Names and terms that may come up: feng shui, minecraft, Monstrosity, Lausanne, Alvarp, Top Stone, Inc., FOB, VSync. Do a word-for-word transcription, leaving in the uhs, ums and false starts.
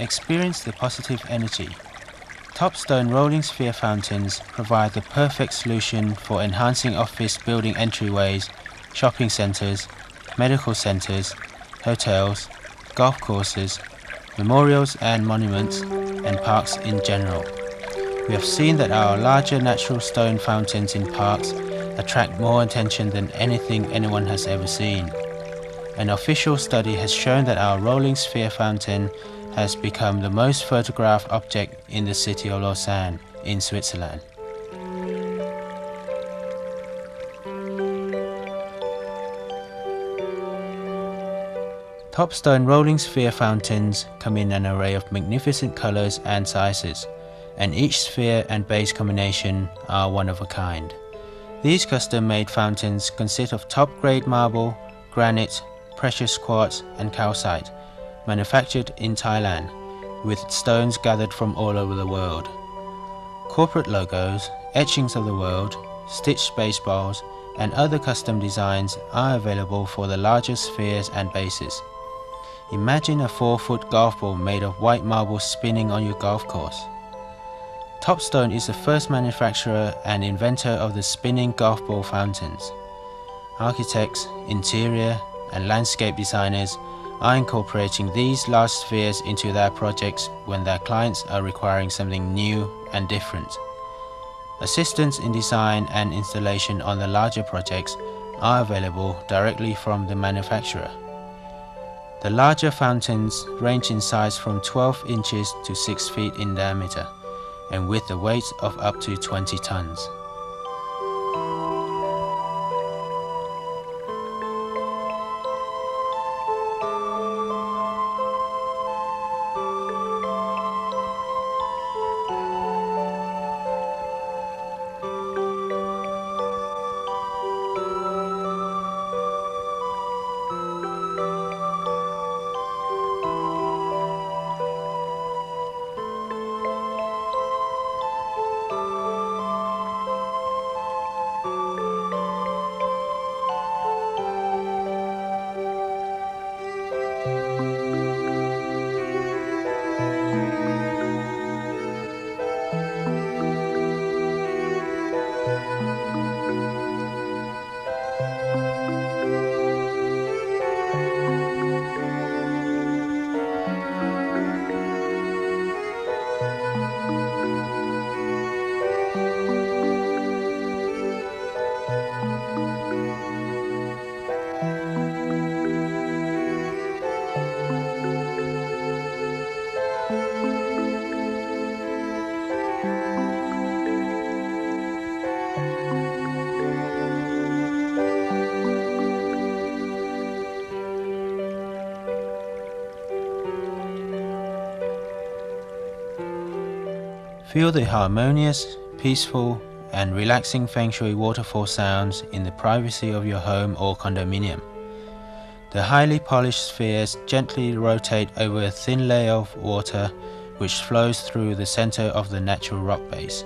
Experience the positive energy. Top Stone rolling sphere fountains provide the perfect solution for enhancing office building entryways, shopping centres, medical centres, hotels, golf courses, memorials and monuments, and parks in general. We have seen that our larger natural stone fountains in parks attract more attention than anything anyone has ever seen. An official study has shown that our rolling sphere fountain has become the most photographed object in the city of Lausanne in Switzerland. Top Stone rolling sphere fountains come in an array of magnificent colors and sizes, and each sphere and base combination are one of a kind. These custom-made fountains consist of top-grade marble, granite, precious quartz and calcite, manufactured in Thailand, with stones gathered from all over the world. Corporate logos, etchings of the world, stitched baseballs, and other custom designs are available for the larger spheres and bases. Imagine a four-foot golf ball made of white marble spinning on your golf course. Top Stone is the first manufacturer and inventor of the spinning golf ball fountains. Architects, interior, and landscape designers are incorporating these large spheres into their projects when their clients are requiring something new and different. Assistance in design and installation on the larger projects are available directly from the manufacturer. The larger fountains range in size from twelve inches to six feet in diameter, and with a weight of up to twenty tons. Feel the harmonious, peaceful, and relaxing feng shui waterfall sounds in the privacy of your home or condominium. The highly polished spheres gently rotate over a thin layer of water which flows through the center of the natural rock base.